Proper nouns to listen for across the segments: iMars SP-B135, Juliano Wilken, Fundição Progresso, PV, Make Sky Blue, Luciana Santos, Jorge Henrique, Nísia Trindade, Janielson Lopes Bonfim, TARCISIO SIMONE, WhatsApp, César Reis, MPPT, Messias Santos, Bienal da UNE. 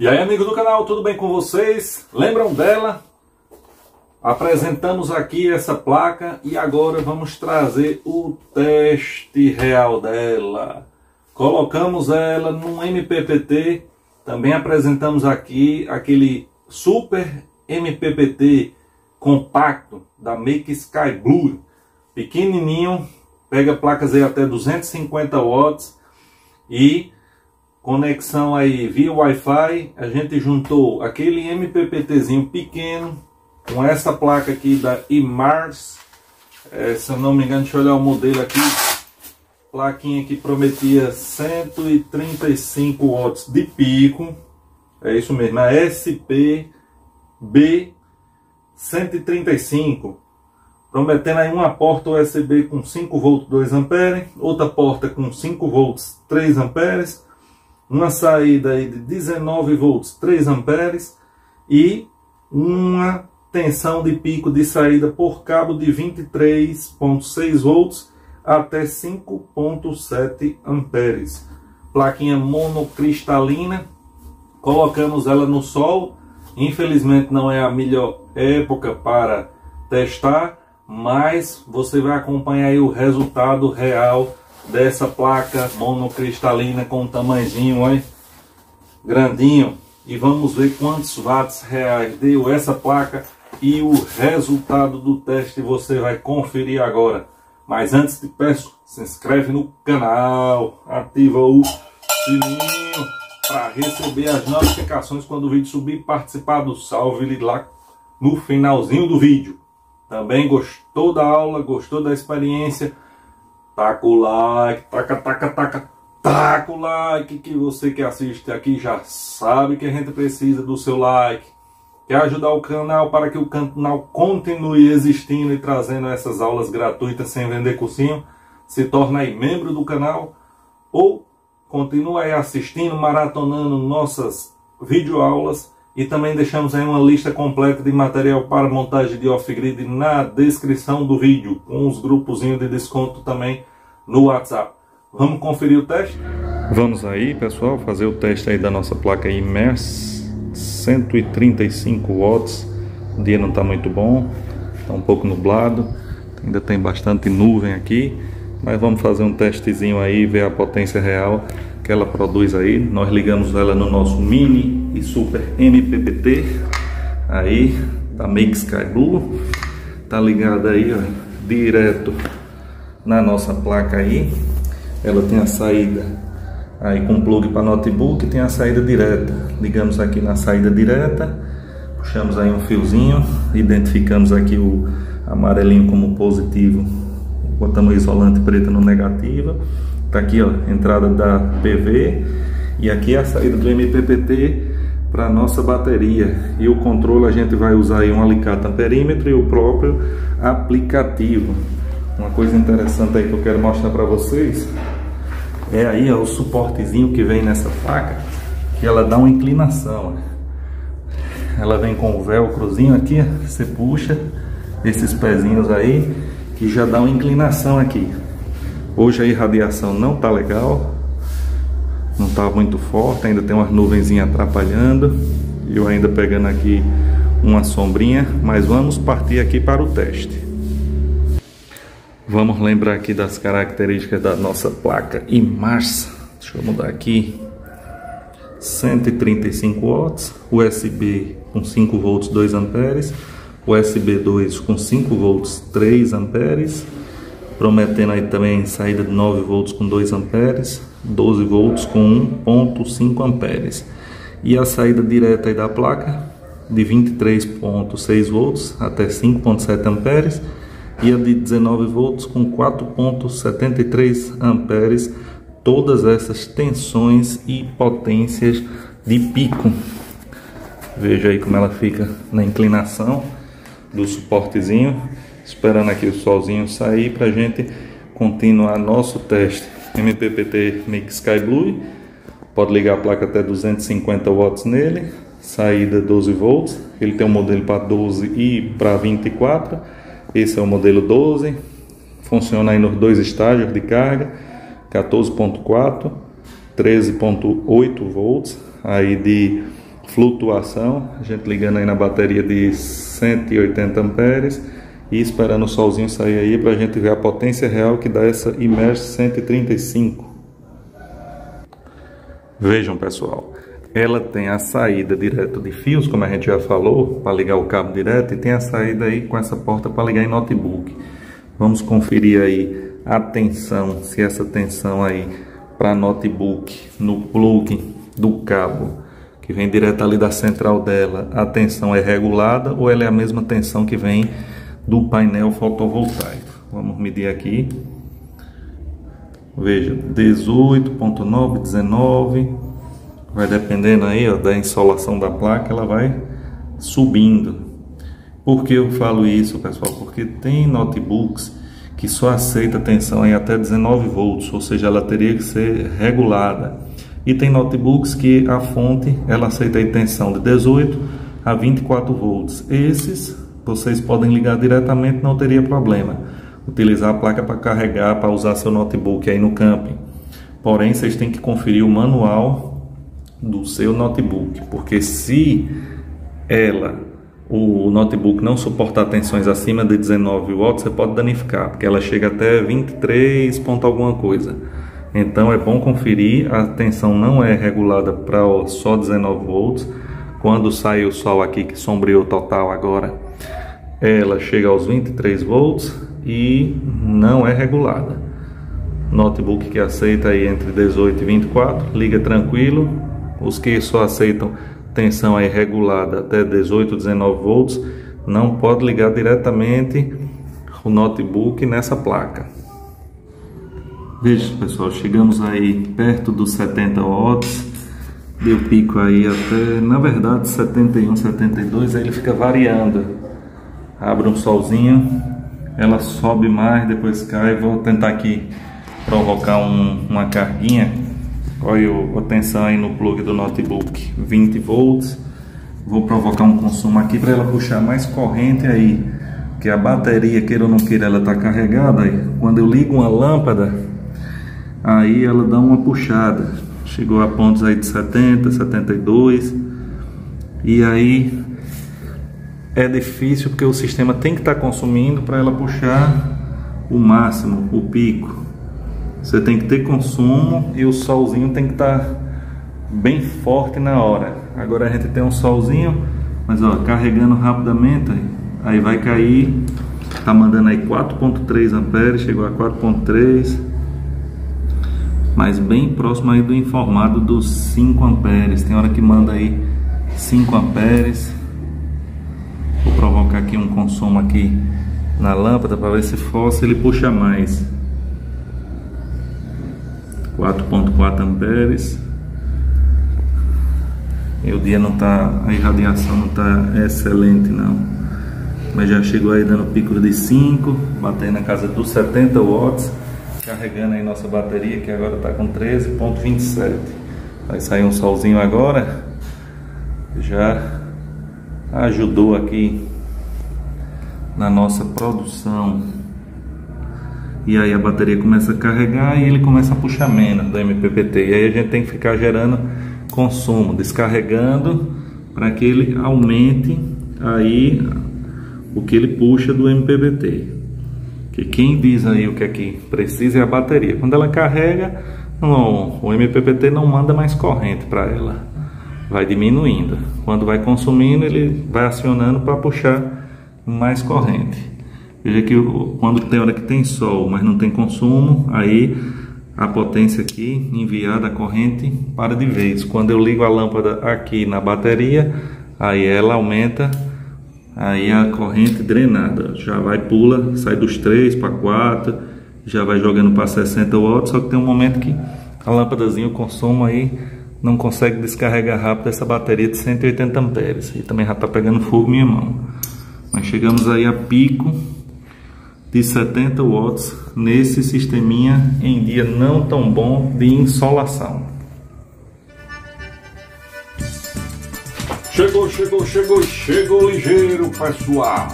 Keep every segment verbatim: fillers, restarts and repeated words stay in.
E aí, amigos do canal, tudo bem com vocês? Lembram dela? Apresentamos aqui essa placa e agora vamos trazer o teste real dela. Colocamos ela num M P P T, também apresentamos aqui aquele super M P P T compacto da Make Sky Blue, pequenininho, pega placas aí até duzentos e cinquenta watts e conexão aí via Wi-Fi. A gente juntou aquele MPPTzinho pequeno com essa placa aqui da iMars, é, se eu não me engano, deixa eu olhar o modelo aqui, plaquinha que prometia cento e trinta e cinco watts de pico, é isso mesmo, a S P B cento e trinta e cinco, prometendo aí uma porta U S B com cinco volts dois amperes, outra porta com cinco volts três amperes, uma saída aí de dezenove volts três amperes e uma tensão de pico de saída por cabo de vinte e três vírgula seis volts até cinco vírgula sete amperes. Plaquinha monocristalina, colocamos ela no sol. Infelizmente não é a melhor época para testar, mas você vai acompanhar aí o resultado real dessa placa monocristalina com um tamanhozinho, olha, grandinho. E vamos ver quantos watts reais deu essa placa e o resultado do teste você vai conferir agora. Mas antes te peço, se inscreve no canal, ativa o sininho para receber as notificações quando o vídeo subir, participar do salve lá no finalzinho do vídeo. Também gostou da aula, gostou da experiência? Taca o like, taca, taca, taca. Taca o like, que você que assiste aqui já sabe que a gente precisa do seu like. Quer ajudar o canal para que o canal continue existindo e trazendo essas aulas gratuitas sem vender cursinho? Se torna aí membro do canal ou continua aí assistindo, maratonando nossas videoaulas. E também deixamos aí uma lista completa de material para montagem de off-grid na descrição do vídeo, com os grupozinhos de desconto também no WhatsApp. Vamos conferir o teste? Vamos aí, pessoal, fazer o teste aí da nossa placa iMars cento e trinta e cinco watts. O dia não está muito bom, está um pouco nublado, ainda tem bastante nuvem aqui, mas vamos fazer um testezinho aí, ver a potência real que ela produz aí. Nós ligamos ela no nosso mini e super M P P T aí da Make Sky Blue, tá ligada aí, ó, direto na nossa placa aí. Ela tem a saída aí com plug para notebook, tem a saída direta. Ligamos aqui na saída direta, puxamos aí um fiozinho, identificamos aqui o amarelinho como positivo, botamos isolante preta no negativo. Tá aqui, ó, entrada da P V e aqui a saída do M P P T para nossa bateria. E o controle a gente vai usar aí um alicate amperímetro e o próprio aplicativo. Uma coisa interessante aí que eu quero mostrar para vocês é aí, ó, o suportezinho que vem nessa faca, que ela dá uma inclinação. Ela vem com o velcrozinho aqui, você puxa esses pezinhos aí que já dá uma inclinação aqui. Hoje a irradiação não tá legal, não tá muito forte, ainda tem umas nuvenzinhas atrapalhando, eu ainda pegando aqui uma sombrinha, mas vamos partir aqui para o teste. Vamos lembrar aqui das características da nossa placa iMars. Deixa eu mudar aqui. cento e trinta e cinco watts, U S B com cinco volts dois amperes, U S B dois com cinco volts três amperes, prometendo aí também saída de nove volts com dois amperes, doze volts com um vírgula cinco amperes. E a saída direta aí da placa de vinte e três vírgula seis volts até cinco vírgula sete amperes. E a de dezenove volts com quatro vírgula setenta e três amperes. Todas essas tensões e potências de pico. Veja aí como ela fica na inclinação do suportezinho, esperando aqui o solzinho sair para a gente continuar nosso teste. M P P T Make Sky Blue, pode ligar a placa até duzentos e cinquenta watts nele, saída doze volts. Ele tem um modelo para doze e para vinte e quatro. Esse é o modelo doze, funciona aí nos dois estágios de carga, quatorze vírgula quatro, treze vírgula oito volts aí de flutuação, a gente ligando aí na bateria de cento e oitenta amperes e esperando o solzinho sair aí para a gente ver a potência real que dá essa iMars cento e trinta e cinco. Vejam, pessoal, ela tem a saída direto de fios, como a gente já falou, para ligar o cabo direto, e tem a saída aí com essa porta para ligar em notebook. Vamos conferir aí a tensão, se essa tensão aí para notebook, no plug do cabo que vem direto ali da central dela, a tensão é regulada ou ela é a mesma tensão que vem do painel fotovoltaico. Vamos medir aqui. Veja, dezoito vírgula nove, dezenove, vai dependendo aí, ó, da insolação da placa, ela vai subindo. Por que eu falo isso, pessoal? Porque tem notebooks que só aceita tensão aí até dezenove volts, ou seja, ela teria que ser regulada. E tem notebooks que a fonte ela aceita aí tensão de dezoito a vinte e quatro volts. Esses vocês podem ligar diretamente, não teria problema. Utilizar a placa para carregar, para usar seu notebook aí no camping. Porém, vocês têm que conferir o manual do seu notebook, porque se ela... o notebook não suportar tensões acima de dezenove watts, você pode danificar, porque ela chega até vinte e três ponto alguma coisa. Então é bom conferir, a tensão não é regulada para só dezenove volts. Quando sai o sol aqui, que sombreou total agora, ela chega aos vinte e três volts e não é regulada. Notebook que aceita aí entre dezoito e vinte e quatro, liga tranquilo. Os que só aceitam tensão aí regulada até dezoito, dezenove volts, não pode ligar diretamente o notebook nessa placa. Veja, pessoal, chegamos aí perto dos setenta watts, deu pico aí até, na verdade, setenta e um, setenta e dois, aí ele fica variando. Abre um solzinho, ela sobe mais, depois cai. Vou tentar aqui provocar um, uma carguinha. Olha a tensão aí no plug do notebook, vinte volts. Vou provocar um consumo aqui para ela puxar mais corrente aí, que a bateria, queira ou não queira, ela está carregada. Aí, quando eu ligo uma lâmpada, aí ela dá uma puxada. Chegou a pontos aí de setenta, setenta e dois. E aí é difícil, porque o sistema tem que estar tá consumindo para ela puxar o máximo, o pico. Você tem que ter consumo e o solzinho tem que estar tá bem forte na hora. Agora a gente tem um solzinho, mas ó, carregando rapidamente, aí vai cair. Tá mandando aí quatro vírgula três amperes, chegou a quatro vírgula três, mas bem próximo aí do informado dos cinco amperes. Tem hora que manda aí cinco amperes. Vou provocar aqui um consumo aqui na lâmpada para ver se força ele puxa mais. quatro vírgula quatro amperes. E o dia não tá, a irradiação não tá excelente não, mas já chegou aí dando pico de cinco, batendo na casa dos setenta watts, carregando aí nossa bateria, que agora tá com treze vírgula vinte e sete. Vai sair um solzinho agora, já ajudou aqui na nossa produção. E aí a bateria começa a carregar e ele começa a puxar menos do M P P T. E aí a gente tem que ficar gerando consumo, descarregando, para que ele aumente aí o que ele puxa do M P P T. Que quem diz aí o que é que precisa é a bateria. Quando ela carrega, não, o M P P T não manda mais corrente para ela, vai diminuindo. Quando vai consumindo, ele vai acionando para puxar mais corrente. Veja que quando tem hora que tem sol, mas não tem consumo, aí a potência aqui enviada, a corrente, para de vez. Quando eu ligo a lâmpada aqui na bateria, aí ela aumenta, aí a corrente drenada já vai, pula, sai dos três para quatro, já vai jogando para sessenta watts. Só que tem um momento que a lâmpadazinha, o consumo aí, não consegue descarregar rápido essa bateria de cento e oitenta amperes. E também já está pegando fogo minha mão. Mas chegamos aí a pico de setenta watts nesse sisteminha em dia não tão bom de insolação. Chegou, chegou, chegou, chegou ligeiro, pessoal.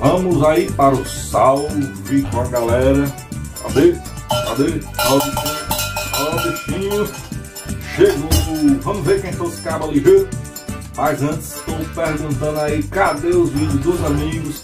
Vamos aí para o salve com a galera. Cadê? Cadê? Salve, salve, bichinho. Chegou. Vamos ver quem são os cabos ali. Mas antes, estou perguntando aí, cadê os vídeos dos amigos?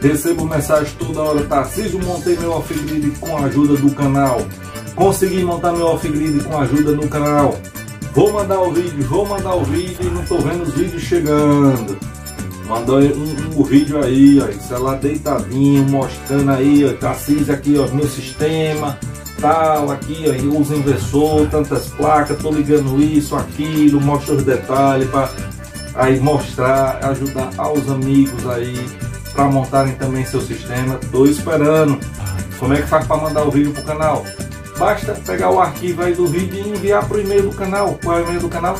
Recebo mensagem toda hora. Tarcísio, montei meu off-grid com a ajuda do canal. Consegui montar meu off-grid com a ajuda do canal. Vou mandar o vídeo, vou mandar o vídeo e não estou vendo os vídeos chegando. Mandou um, um, um vídeo aí, ó, isso é lá deitadinho, mostrando aí, ó, Tarcísio aqui, ó, meu sistema, tal, aqui, ó, eu uso inversor, tantas placas, tô ligando isso, aquilo, mostra os detalhes para aí mostrar, ajudar aos amigos aí, para montarem também seu sistema. Tô esperando. Como é que faz para mandar o vídeo pro canal? Basta pegar o arquivo aí do vídeo e enviar para o e-mail do canal. Qual é o e-mail do canal?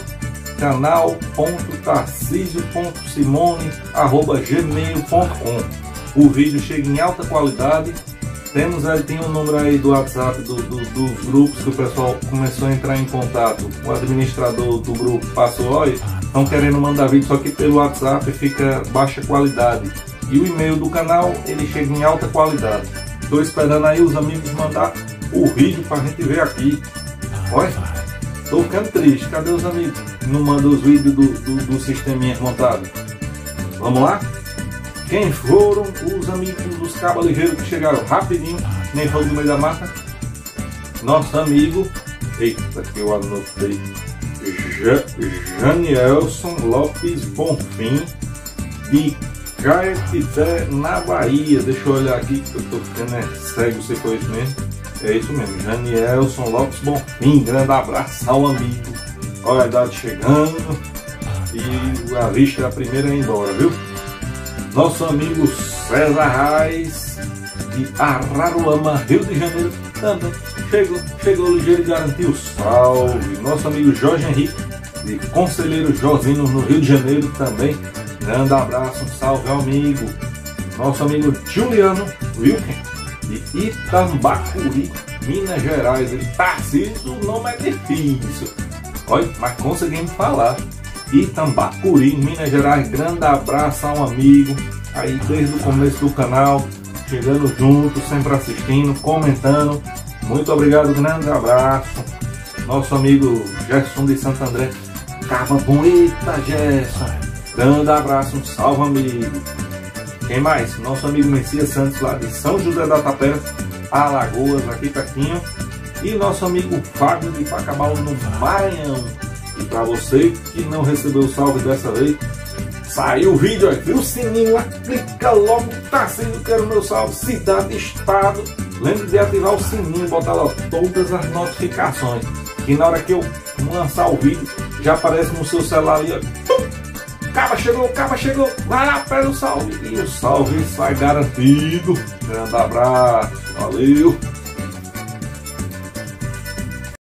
canal ponto tarcisio ponto simone arroba gmail ponto com. O vídeo chega em alta qualidade. Temos aí, tem um número aí do WhatsApp do, do, dos grupos que o pessoal começou a entrar em contato. O administrador do grupo passou, olha, estão querendo mandar vídeo, só que pelo WhatsApp fica baixa qualidade. E o e-mail do canal, ele chega em alta qualidade. Estou esperando aí os amigos mandar o vídeo para a gente ver aqui. Olha, tô ficando triste. Cadê os amigos? Não mandou os vídeos do, do, do sisteminha montado. Vamos lá? Quem foram os amigos dos cabos ligeiros que chegaram rapidinho, nem foi do meio da mata? Nosso amigo, eita, que eu anotei, ja, Janielson Lopes Bonfim, de Caetité, na Bahia. Deixa eu olhar aqui, que eu tô ficando né, cego, se foi isso mesmo. É isso mesmo, Janielson Lopes Bonfim, grande abraço ao amigo. Olha a idade chegando e a vista é a primeira a ir embora, viu? Nosso amigo César Reis, de Araruama, Rio de Janeiro, também chegou, chegou ligeiro e garantiu salve. Nosso amigo Jorge Henrique, de Conselheiro Josino, no Rio de Janeiro, também grande abraço, um salve ao amigo. Nosso amigo Juliano Wilken, de Itambacuri, Minas Gerais. Ele, Tarcísio, o nome é difícil. Olha, mas conseguimos falar. Itambacuri, Minas Gerais, grande abraço a um amigo. Aí desde o começo do canal, chegando junto, sempre assistindo, comentando. Muito obrigado, grande abraço. Nosso amigo Gerson de Santo André. Cava bonita, Gerson. Grande abraço, um salve amigo. Quem mais? Nosso amigo Messias Santos, lá de São José da Tapera, Alagoas, aqui pertinho. E nosso amigo Fábio de Pacabal, no Maranhão. E para você que não recebeu o salve dessa vez, saiu o vídeo aí, viu o sininho lá, clica logo, tá sendo quero meu salve, cidade, estado. Lembre de ativar o sininho, botar lá todas as notificações. E na hora que eu lançar o vídeo, já aparece no seu celular ali, ó. Caba chegou, caba chegou, vai lá, pega o salve. E o salve sai garantido. Grande abraço, valeu.